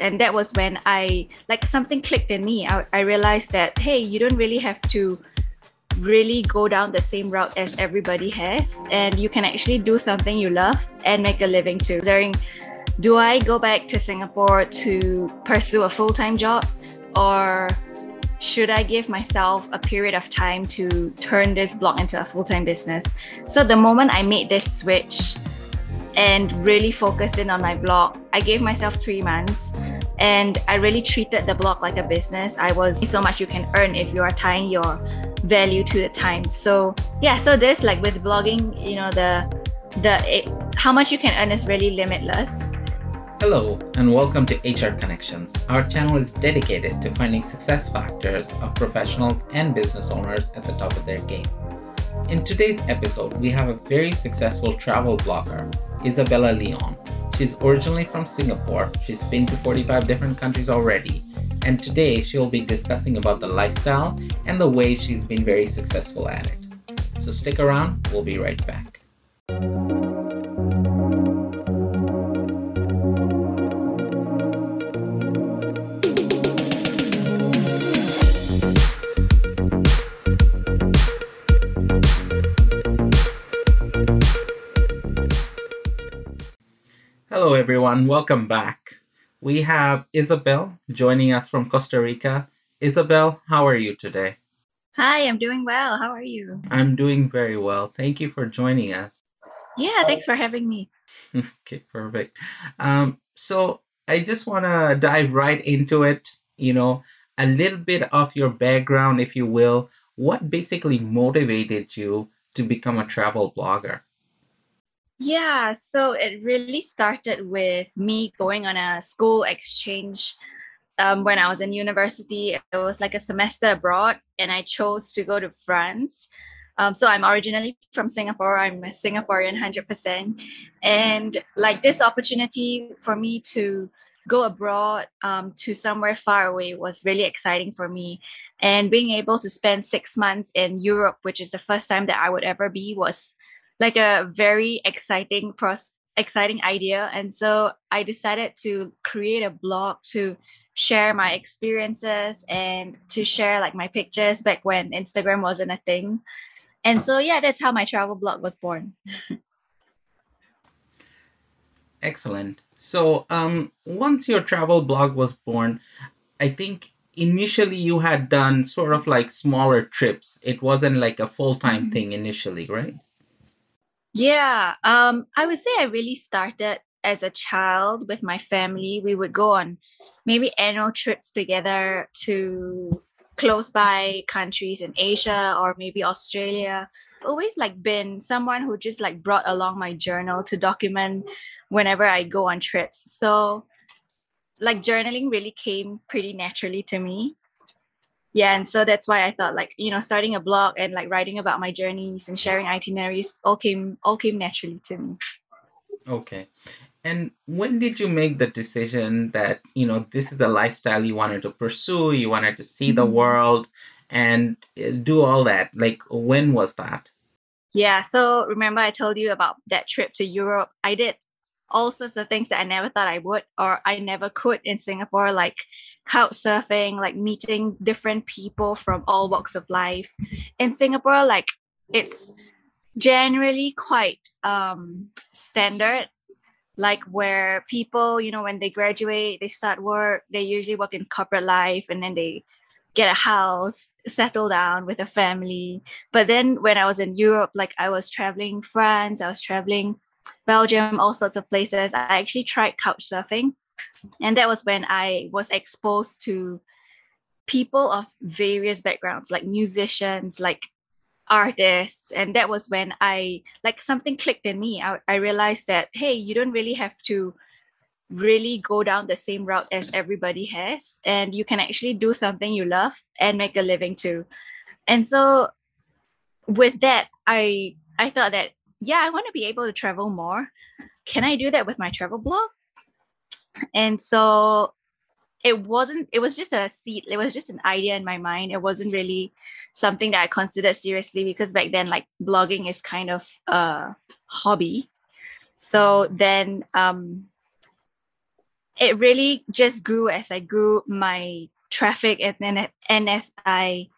And that was when I, like, something clicked in me. I realized that, hey, you don't really have to really go down the same route as everybody has, and you can actually do something you love and make a living too. Do I go back to Singapore to pursue a full-time job, or should I give myself a period of time to turn this blog into a full-time business? So the moment I made this switch and really focused in on my blog, I gave myself 3 months and I really treated the blog like a business. I was so much you can earn if you are tying your value to the time. So yeah, so this, like with blogging, you know, how much you can earn is really limitless. Hello and welcome to HR Connections. Our channel is dedicated to finding success factors of professionals and business owners at the top of their game. In today's episode, we have a very successful travel blogger, Isabel Leong. She's originally from Singapore. She's been to 45 different countries already. And today she'll be discussing about the lifestyle and the way she's been very successful at it. So stick around, we'll be right back. Hello everyone, welcome back. We have Isabel joining us from Costa Rica. Isabel, how are you today? Hi, I'm doing well. How are you? I'm doing very well. Thank you for joining us. Yeah, thanks for having me. Okay, perfect. So I just want to dive right into it, you know, a little bit of your background, if you will. What basically motivated you to become a travel blogger? Yeah, so it really started with me going on a school exchange when I was in university. It was like a semester abroad, and I chose to go to France. So I'm originally from Singapore. I'm a Singaporean 100%. And like this opportunity for me to go abroad to somewhere far away was really exciting for me. And being able to spend 6 months in Europe, which is the first time that I would ever be, was like a very exciting idea. And so I decided to create a blog to share my experiences and to share like my pictures back when Instagram wasn't a thing. And so, yeah, that's how my travel blog was born. Excellent. So once your travel blog was born, I think initially you had done sort of like smaller trips. It wasn't like a full-time thing initially, right? Yeah, I would say I really started as a child with my family. We would go on maybe annual trips together to close by countries in Asia or maybe Australia. I've always like been someone who just like brought along my journal to document whenever I go on trips. So like journaling really came pretty naturally to me. Yeah, and so that's why I thought like, you know, starting a blog and like writing about my journeys and sharing itineraries all came naturally to me. Okay. And when did you make the decision that, you know, this is the lifestyle you wanted to pursue, you wanted to see the world and do all that? Like, when was that? Yeah, so remember I told you about that trip to Europe. I did all sorts of things that I never thought I would or I never could in Singapore, like couch surfing, like meeting different people from all walks of life. In Singapore, like it's generally quite standard, like where people, you know, when they graduate, they start work, they usually work in corporate life and then they get a house, settle down with a family. But then when I was in Europe, like I was traveling France, I was traveling Belgium, all sorts of places. I actually tried couch surfing, and that was when I was exposed to people of various backgrounds, like musicians, like artists. And that was when I, like, something clicked in me. I realized that, hey, you don't really have to really go down the same route as everybody has, and you can actually do something you love and make a living too. And so with that, I thought that, yeah, I want to be able to travel more. Can I do that with my travel blog? And so it was just a seed. It was just an idea in my mind. It wasn't really something that I considered seriously because back then, like, blogging is kind of a hobby. So then it really just grew as I grew my traffic, and as I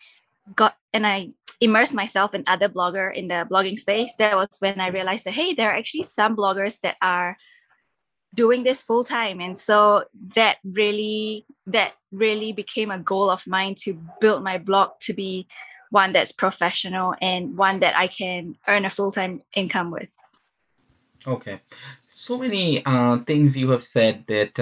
got and I immersed myself in other bloggers in the blogging space, that was when I realized that, hey, there are actually some bloggers that are doing this full time. And so that really became a goal of mine to build my blog to be one that's professional and one that I can earn a full-time income with. Okay. So many things you have said that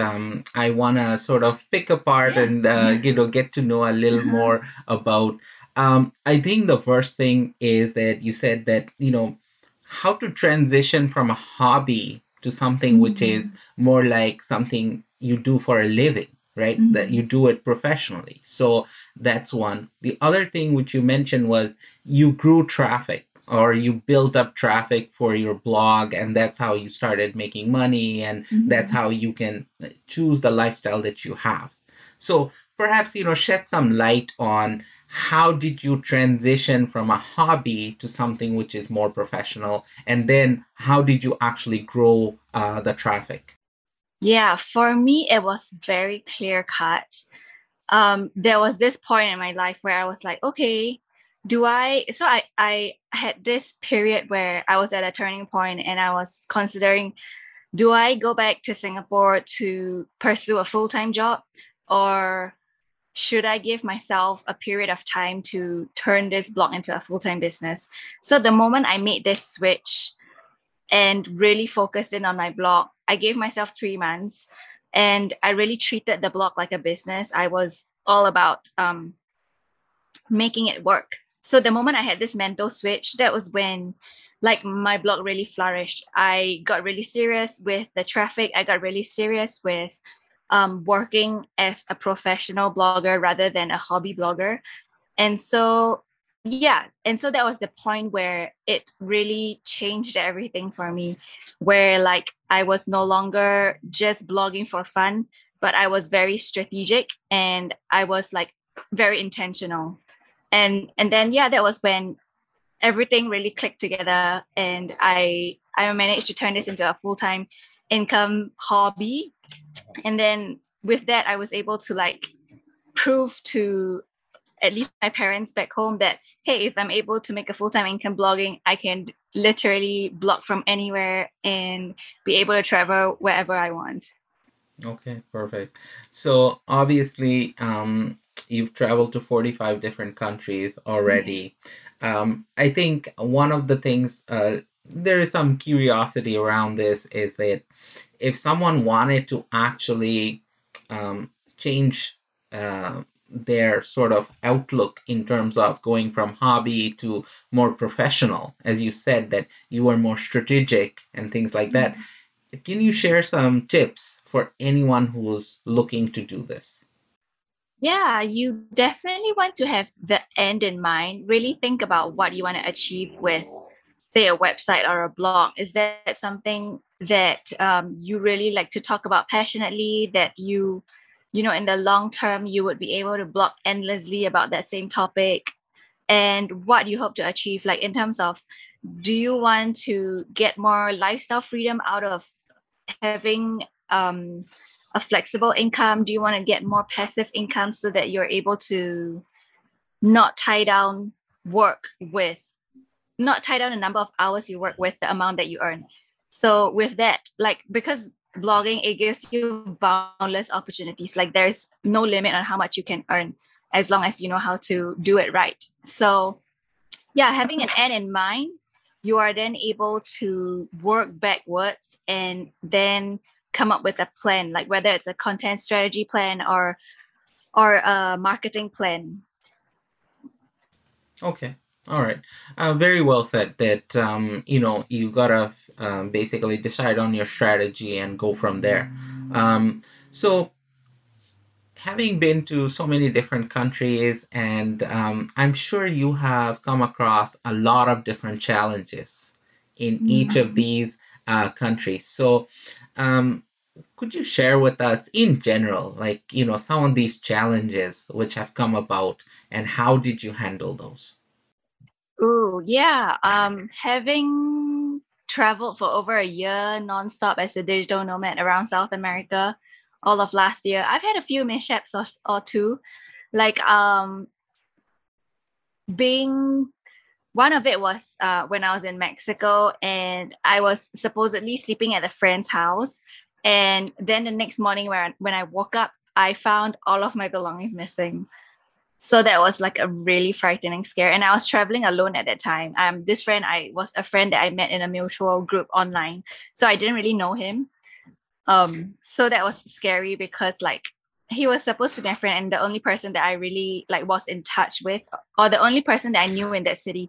I want to sort of pick apart and get to know a little more about. I think the first thing is that you said that, you know, how to transition from a hobby to something which is more like something you do for a living, right? That you do it professionally. So that's one. The other thing which you mentioned was you grew traffic, or you built up traffic for your blog, and that's how you started making money, and that's how you can choose the lifestyle that you have. So perhaps, you know, shed some light on how did you transition from a hobby to something which is more professional, and then how did you actually grow the traffic? Yeah, for me, it was very clear cut. There was this point in my life where I was like, okay, I had this period where I was at a turning point, and I was considering, do I go back to Singapore to pursue a full-time job, or should I give myself a period of time to turn this blog into a full-time business? So the moment I made this switch and really focused in on my blog, I gave myself 3 months, and I really treated the blog like a business. I was all about making it work. So the moment I had this mental switch, that was when, like, my blog really flourished. I got really serious with the traffic. I got really serious with working as a professional blogger rather than a hobby blogger. And so, yeah. And so that was the point where it really changed everything for me, where, like, I was no longer just blogging for fun, but I was very strategic, and I was, like, very intentional. And then, yeah, that was when everything really clicked together, and I managed to turn this into a full-time income hobby. And then with that, I was able to, like, prove to at least my parents back home that, hey, if I'm able to make a full-time income blogging, I can literally blog from anywhere and be able to travel wherever I want. Okay, perfect. So obviously, you've traveled to 45 different countries already. I think one of the things, there is some curiosity around this, is that if someone wanted to actually change their sort of outlook in terms of going from hobby to more professional, as you said, that you were more strategic and things like that. Can you share some tips for anyone who's looking to do this? Yeah, you definitely want to have the end in mind. Really think about what you want to achieve with, say, a website or a blog. Is that something that you really like to talk about passionately, that you know, in the long term, you would be able to blog endlessly about that same topic? And what you hope to achieve, like, in terms of, do you want to get more lifestyle freedom out of having a flexible income? Do you want to get more passive income so that you're able to not tie down the number of hours you work with the amount that you earn? So with that, like, because blogging, it gives you boundless opportunities. Like, there's no limit on how much you can earn as long as you know how to do it right. So yeah, having an end in mind, you are then able to work backwards and then come up with a plan, like whether it's a content strategy plan or a marketing plan. Okay. All right. Very well said that, you know, you got to basically decide on your strategy and go from there. So having been to so many different countries, and I'm sure you have come across a lot of different challenges in each of these countries. So could you share with us in general, like, you know, some of these challenges which have come about, and how did you handle those? Oh, yeah. Having traveled for over a year nonstop as a digital nomad around South America, all of last year. I've had a few mishaps or two, like being one of it was when I was in Mexico and I was supposedly sleeping at a friend's house. And then the next morning when I woke up, I found all of my belongings missing. So that was like a really frightening scare. And I was traveling alone at that time. This friend, I was a friend that I met in a mutual group online. So I didn't really know him. So that was scary because like he was supposed to be my friend and the only person that I really like was in touch with, or the only person that I knew in that city.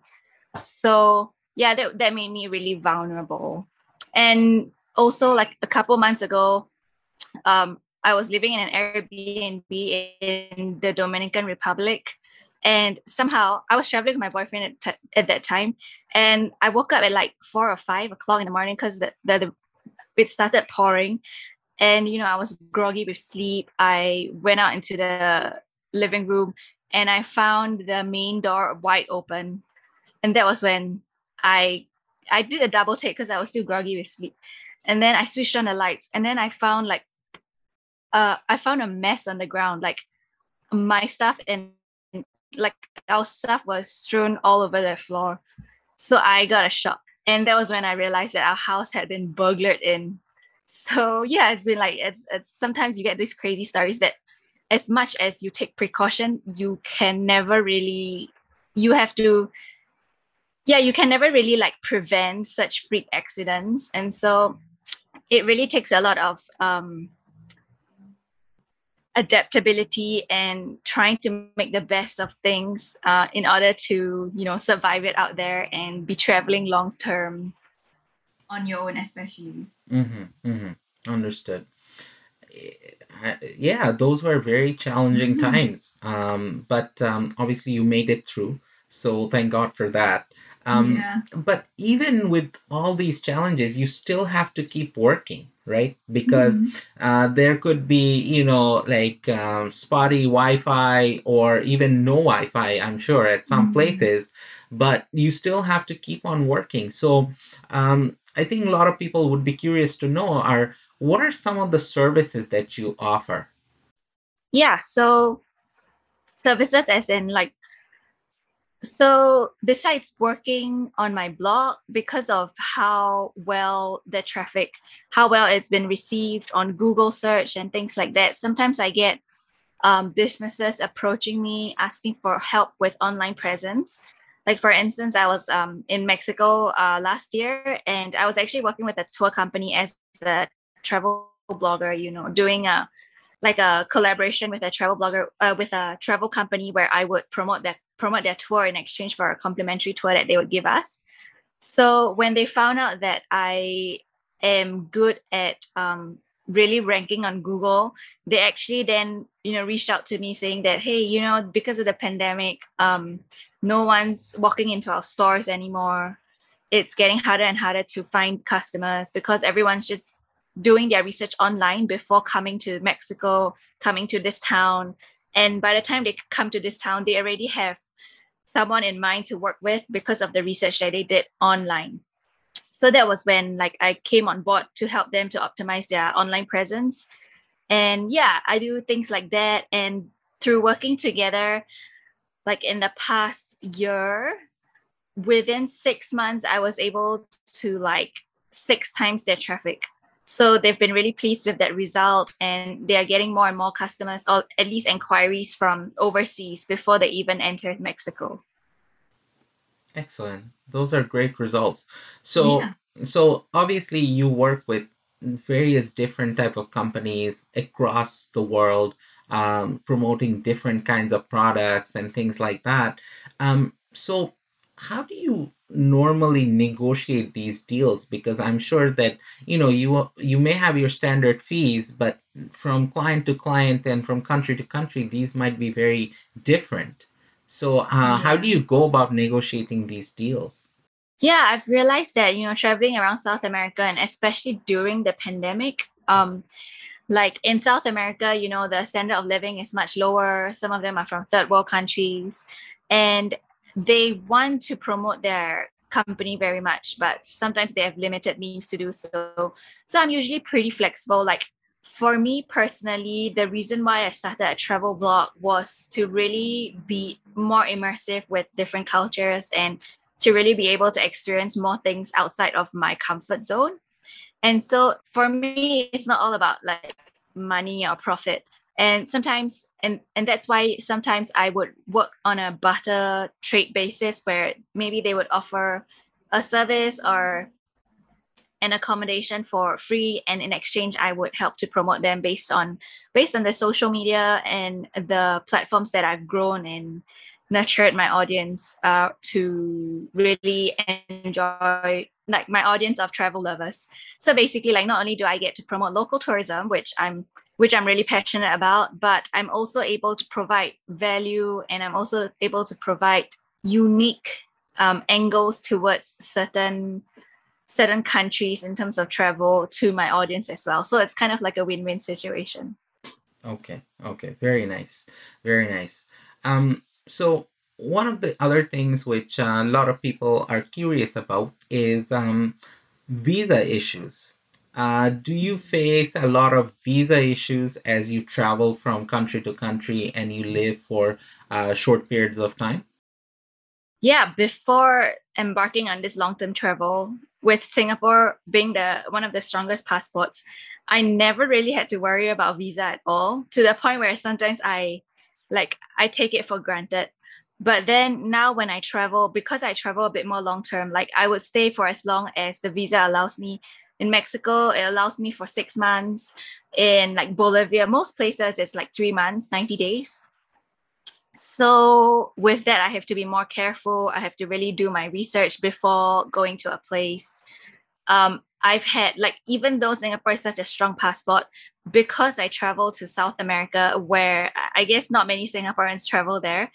So yeah, that made me really vulnerable. And also like a couple months ago, I was living in an Airbnb in the Dominican Republic, and somehow I was traveling with my boyfriend at that time, and I woke up at like 4 or 5 o'clock in the morning because it started pouring, and you know I was groggy with sleep. I went out into the living room and I found the main door wide open, and that was when I did a double take because I was still groggy with sleep, and then I switched on the lights, and then I found like I found a mess on the ground, like my stuff and like our stuff was strewn all over the floor. So I got a shock. And that was when I realized that our house had been burglared in. So yeah, it's been like, it's sometimes you get these crazy stories that as much as you take precaution, you can never really like prevent such freak accidents. And so it really takes a lot of, adaptability and trying to make the best of things in order to, you know, survive it out there and be traveling long term on your own, especially. Understood. Yeah, those were very challenging times, but obviously you made it through. So thank God for that. But even with all these challenges, you still have to keep working, right? Because there could be, you know, like spotty Wi-Fi or even no Wi-Fi, I'm sure, at some places, but you still have to keep on working. So I think a lot of people would be curious to know what are some of the services that you offer? Yeah, so services as in like, so besides working on my blog, because of how well the traffic, how well it's been received on Google search and things like that, sometimes I get businesses approaching me asking for help with online presence. Like for instance, I was in Mexico last year, and I was actually working with a tour company as a travel blogger, you know, doing a collaboration with a travel blogger, with a travel company where I would promote their tour in exchange for a complimentary tour that they would give us. So when they found out that I am good at really ranking on Google, they actually then, you know, reached out to me saying that, hey, you know, because of the pandemic, no one's walking into our stores anymore. It's getting harder and harder to find customers because everyone's just doing their research online before coming to Mexico, coming to this town. And by the time they come to this town, they already have someone in mind to work with because of the research that they did online. So that was when like I came on board to help them to optimize their online presence. And yeah, I do things like that. And through working together, like in the past year, within 6 months, I was able to like 6 times their traffic. So they've been really pleased with that result, and they are getting more and more customers, or at least inquiries from overseas before they even entered Mexico. Excellent. Those are great results. So obviously you work with various different type of companies across the world, promoting different kinds of products and things like that. So how do you normally negotiate these deals? Because I'm sure that, you know, you may have your standard fees, but from client to client and from country to country, these might be very different. So how do you go about negotiating these deals? Yeah, I've realized that, you know, traveling around South America, and especially during the pandemic, like in South America, you know, the standard of living is much lower. Some of them are from third world countries, and they want to promote their company very much, but sometimes they have limited means to do so. So I'm usually pretty flexible. Like For me personally, the reason why I started a travel blog was to really be more immersive with different cultures and to really be able to experience more things outside of my comfort zone. And so for me, it's not all about like money or profit. And sometimes, and that's why sometimes I would work on a barter trade basis where maybe they would offer a service or an accommodation for free, and in exchange I would help to promote them based on the social media and the platforms that I've grown and nurtured my audience to really enjoy, like my audience of travel lovers. So basically, like, not only do I get to promote local tourism, which I'm really passionate about, but I'm also able to provide value, and I'm also able to provide unique angles towards certain countries in terms of travel to my audience as well. So it's kind of like a win-win situation. Okay. Very nice. So one of the other things which a lot of people are curious about is visa issues. Do you face a lot of visa issues as you travel from country to country and you live for short periods of time? Yeah, before embarking on this long-term travel, with Singapore being one of the strongest passports, I never really had to worry about visa at all, to the point where sometimes I take it for granted. But then now when I travel, because I travel a bit more long-term, like I would stay for as long as the visa allows me. In Mexico, it allows me for 6 months. In like Bolivia, most places it's like 3 months, 90 days. So with that, I have to be more careful. I have to really do my research before going to a place. I've had, like, even though Singapore is such a strong passport, because I travel to South America, where I guess not many Singaporeans travel there,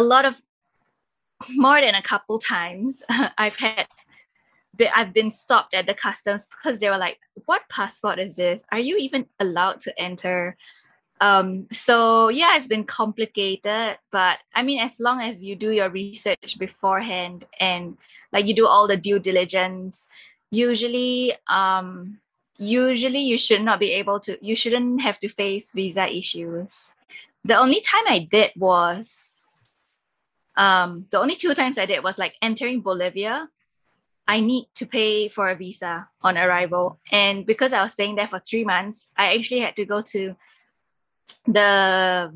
more than a couple times, I've been stopped at the customs because they were like, "What passport is this? Are you even allowed to enter?" So yeah, it's been complicated, but I mean, as long as you do your research beforehand and like you do all the due diligence, usually you shouldn't have to face visa issues. The only two times I did was like entering Bolivia. I need to pay for a visa on arrival. And because I was staying there for 3 months, I actually had to go to the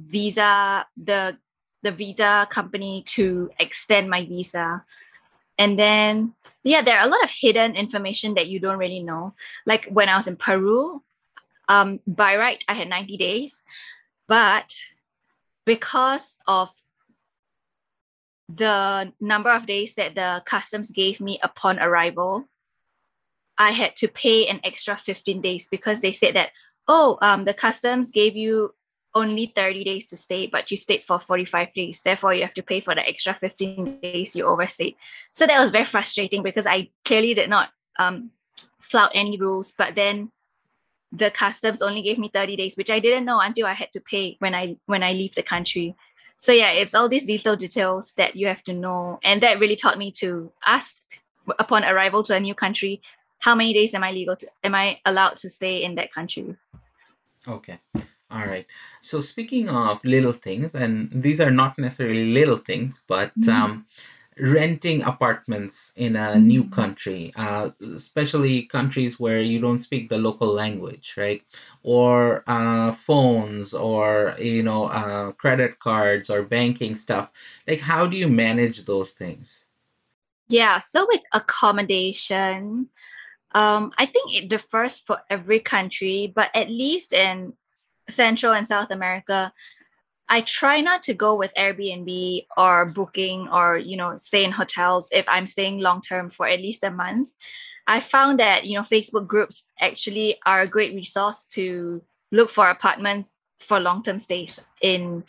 visa company to extend my visa. And then, yeah, there are a lot of hidden information that you don't really know. Like when I was in Peru, by right, I had 90 days. But because of the number of days that the customs gave me upon arrival, I had to pay an extra 15 days because they said that, the customs gave you only 30 days to stay, but you stayed for 45 days. Therefore, you have to pay for the extra 15 days you overstayed. So that was very frustrating because I clearly did not flout any rules, but then the customs only gave me 30 days, which I didn't know until I had to pay when I leave the country. So yeah, it's all these little details that you have to know. And that really taught me to ask upon arrival to a new country, how many days am I allowed to stay in that country? Okay. All right. So speaking of little things, and these are not necessarily little things, but renting apartments in a new country, especially countries where you don't speak the local language, right? Or phones, or credit cards, or banking stuff. Like, how do you manage those things? Yeah. So with accommodation, I think it differs for every country, but at least in Central and South America, I try not to go with Airbnb or booking or, stay in hotels if I'm staying long-term for at least a month. I found that, Facebook groups actually are a great resource to look for apartments for long-term stays in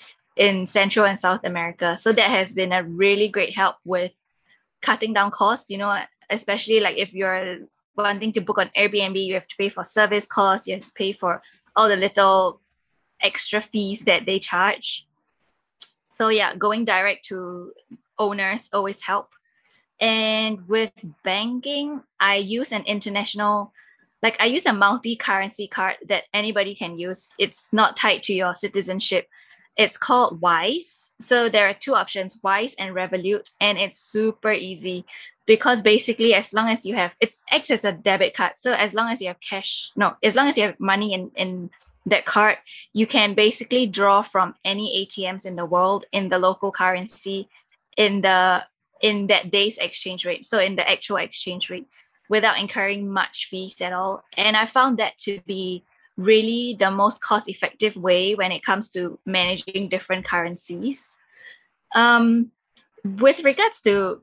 Central and South America. So that has been a really great help with cutting down costs, especially like if you're wanting to book on Airbnb, you have to pay for service costs, you have to pay for all the little extra fees that they charge. So yeah, going direct to owners always help. And with banking, I use an international Like I use a multi-currency card that anybody can use. It's not tied to your citizenship. It's called Wise. So there are two options, Wise and Revolut. And it's super easy because basically as long as you have, it acts as a debit card. So as long as you have cash, as long as you have money in that card, you can basically draw from any ATMs in the world in the local currency in that day's exchange rate. So in the actual exchange rate, without incurring much fees at all. And I found that to be really the most cost-effective way when it comes to managing different currencies. With regards to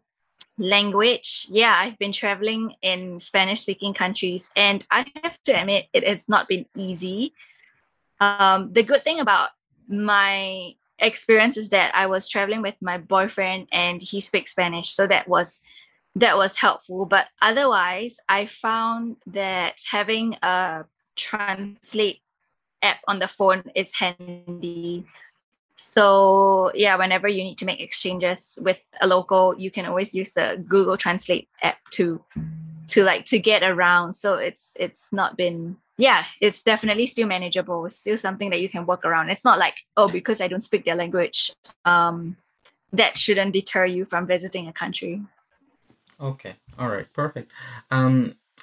language, I've been traveling in Spanish-speaking countries, and I have to admit it has not been easy. The good thing about my experience is that I was traveling with my boyfriend and he speaks Spanish, so that was helpful. But otherwise, I found that having a translate app on the phone is handy. So whenever you need to make exchanges with a local, you can always use the Google Translate app to get around. So it's not been, it's definitely still manageable. It's still something that you can work around. It's not like, because I don't speak their language, that shouldn't deter you from visiting a country. Okay. All right. Perfect.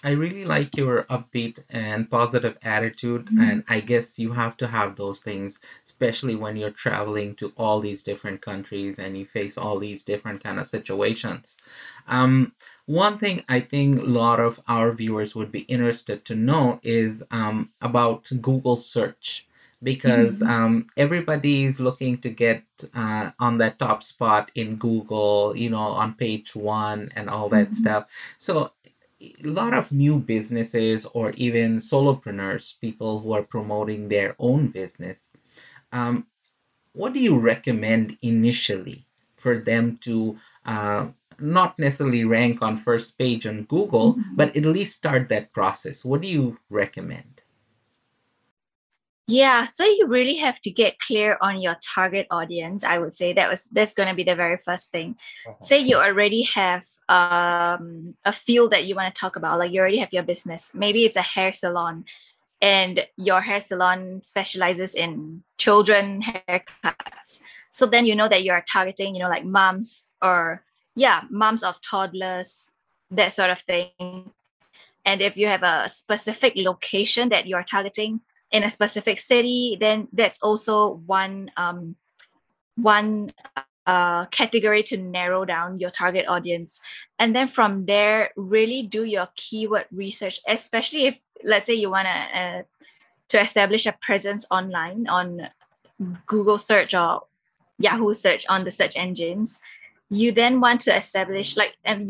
I really like your upbeat and positive attitude. Mm-hmm. And I guess you have to have those things, especially when you're traveling to all these different countries and you face all these different kind of situations. One thing I think a lot of our viewers would be interested to know is about Google search, because everybody is looking to get on that top spot in Google, on page one and all that stuff. So a lot of new businesses or even solopreneurs, people who are promoting their own business, what do you recommend initially for them to not necessarily rank on first page on Google, but at least start that process? What do you recommend? So you really have to get clear on your target audience. I would say that's going to be the very first thing. Say you already have a field that you want to talk about, like you already have your business. Maybe it's a hair salon, and your hair salon specializes in children haircuts. So then you know that you are targeting, like moms or moms of toddlers, that sort of thing. And if you have a specific location that you are targeting, in a specific city, then that's also one category to narrow down your target audience. And then from there, really do your keyword research, especially if, let's say, you want to establish a presence online on Google search or Yahoo search on the search engines. You then want to establish, you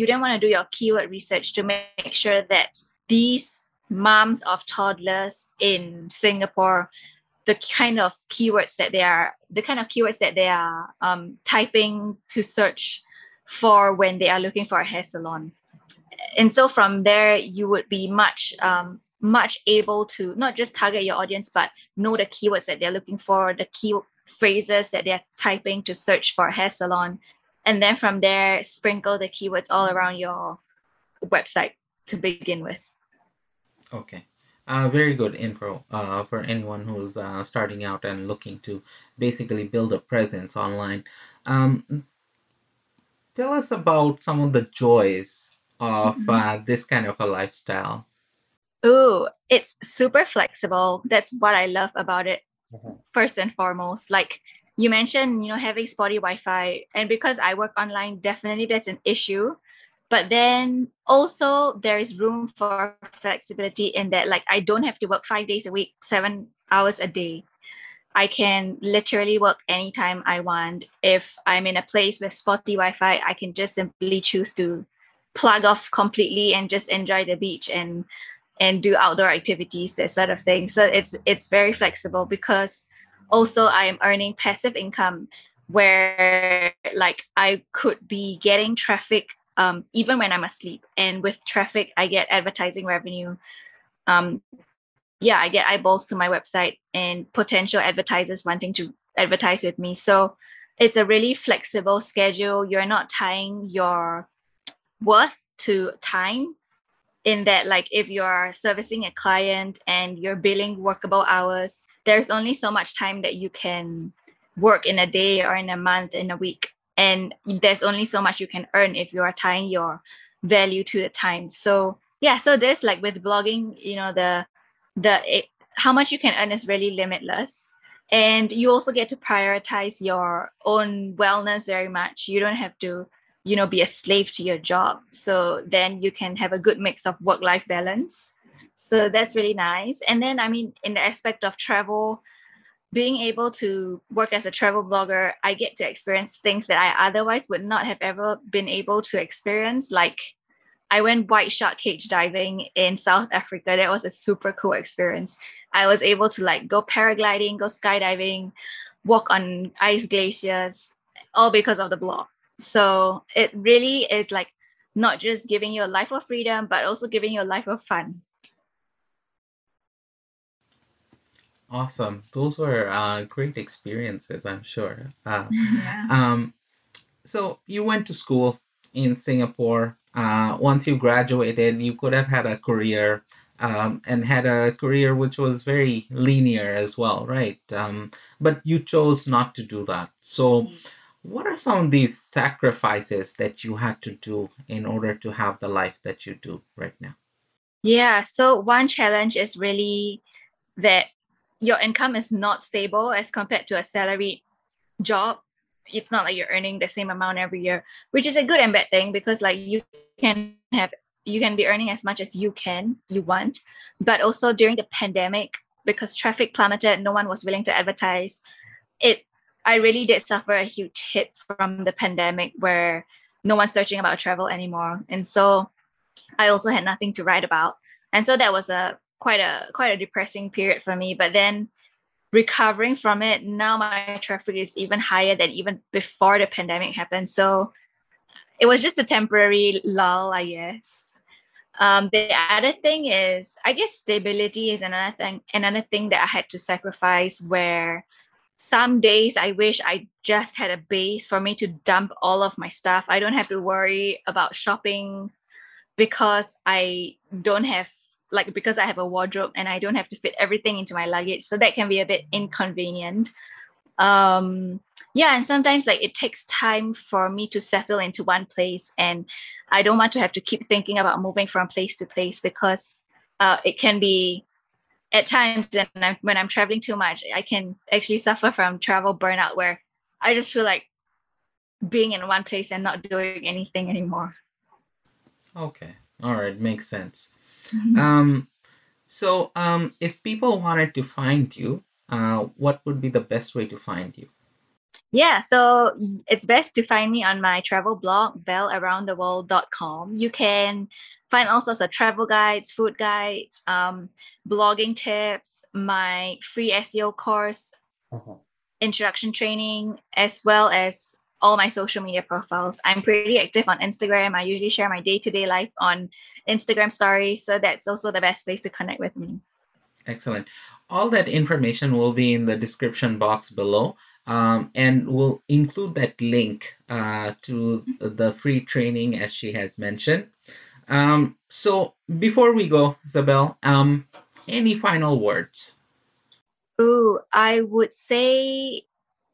then want to do your keyword research to make sure that these moms of toddlers in Singapore, the kind of keywords that they are typing to search for when they are looking for a hair salon. And so from there, you would be much able to not just target your audience, but know the keywords that they're looking for, the key phrases that they're typing to search for a hair salon. And then from there, sprinkle the keywords all around your website to begin with. Okay, very good info for anyone who's starting out and looking to basically build a presence online. Tell us about some of the joys of this kind of a lifestyle. Oh, it's super flexible. That's what I love about it. First and foremost, like you mentioned, having spotty Wi-Fi, and because I work online, definitely that's an issue. But then also there is room for flexibility in that, like I don't have to work 5 days a week, 7 hours a day. I can literally work anytime I want. If I'm in a place with spotty Wi-Fi, I can just simply choose to plug off completely and just enjoy the beach and do outdoor activities, that sort of thing. So it's very flexible because also I am earning passive income where like I could be getting traffic even when I'm asleep. And with traffic, I get advertising revenue. I get eyeballs to my website and potential advertisers wanting to advertise with me. So it's a really flexible schedule. You're not tying your worth to time. in that, like, if you're servicing a client and you're billing workable hours, there's only so much time that you can work in a day or in a month, in a week. And there's only so much you can earn if you are tying your value to the time. So yeah, so there's like with blogging, you know, how much you can earn is really limitless. And you also get to prioritize your own wellness very much. You don't have to, you know, be a slave to your job. So then you can have a good mix of work-life balance. So that's really nice. And then, I mean, in the aspect of travel, being able to work as a travel blogger, I get to experience things that I otherwise would not have ever been able to experience. Like, I went white shark cage diving in South Africa. That was a super cool experience. I was able to like go paragliding, go skydiving, walk on ice glaciers, all because of the blog. So it really is like not just giving you a life of freedom, but also giving you a life of fun. Awesome. Those were great experiences, I'm sure. So you went to school in Singapore. Once you graduated, you could have had a career and had a career which was very linear as well, right? But you chose not to do that. So what are some of these sacrifices that you had to do in order to have the life that you do right now? Yeah, so one challenge is really that your income is not stable as compared to a salaried job. It's not like you're earning the same amount every year, which is a good and bad thing, because like you can be earning as much as you want. But also during the pandemic, because traffic plummeted, no one was willing to advertise. I really did suffer a huge hit from the pandemic where no one's searching about travel anymore. And so I also had nothing to write about. And so that was quite a depressing period for me. But then recovering from it, now my traffic is even higher than even before the pandemic happened. So it was just a temporary lull, I guess. The other thing is, I guess stability is another thing that I had to sacrifice, where some days I wish I just had a base for me to dump all of my stuff. I don't have to worry about shopping because I have a wardrobe and I don't have to fit everything into my luggage. So that can be a bit inconvenient. And sometimes like it takes time for me to settle into one place, and I don't want to have to keep thinking about moving from place to place, because it can be at times when I'm traveling too much, I can actually suffer from travel burnout, where I just feel like being in one place and not doing anything anymore. Okay. All right. Makes sense. So if people wanted to find you, what would be the best way to find you? Yeah, so it's best to find me on my travel blog, bellaroundtheworld.com. You can find all sorts of travel guides, food guides, blogging tips, my free SEO course, introduction training, as well as all my social media profiles. I'm pretty active on Instagram. I usually share my day-to-day life on Instagram stories. So that's also the best place to connect with me. Excellent. All that information will be in the description box below. And we'll include that link to the free training, as she has mentioned. So before we go, Isabel, any final words? Ooh, I would say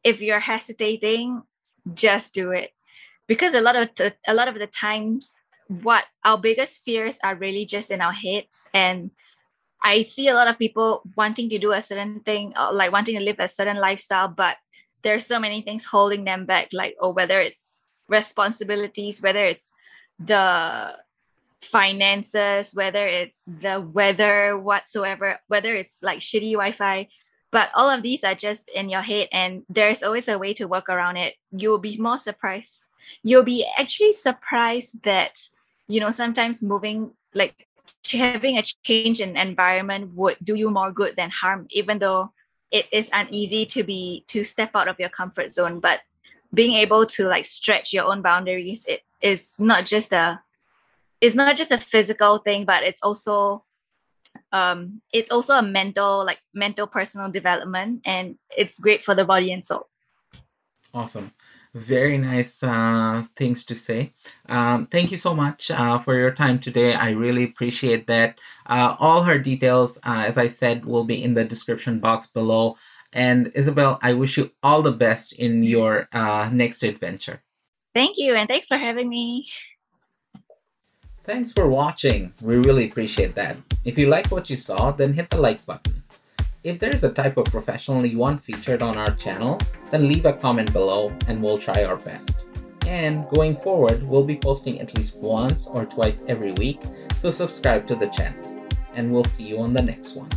if you're hesitating, just do it, because a lot of the times what our biggest fears are really just in our heads. And I see a lot of people wanting to do a certain thing, like wanting to live a certain lifestyle, but there's so many things holding them back, like whether it's responsibilities, whether it's the finances, whether it's the weather whatsoever, whether it's like shitty Wi-Fi. But all of these are just in your head, and there's always a way to work around it. You'll be more surprised. You'll be actually surprised that, you know, sometimes moving, like having a change in environment would do you more good than harm, even though it is uneasy to step out of your comfort zone. But being able to like stretch your own boundaries, it's not just a physical thing, but it's also a mental personal development, and it's great for the body and soul. Awesome. Very nice things to say. Thank you so much for your time today. I really appreciate that. All her details, as I said, will be in the description box below. And Isabel, I wish you all the best in your next adventure. Thank you, and thanks for having me. Thanks for watching. We really appreciate that. If you liked what you saw, then hit the like button. If there's a type of professional you want featured on our channel, then leave a comment below and we'll try our best. And going forward, we'll be posting at least once or twice every week, so subscribe to the channel. And we'll see you on the next one.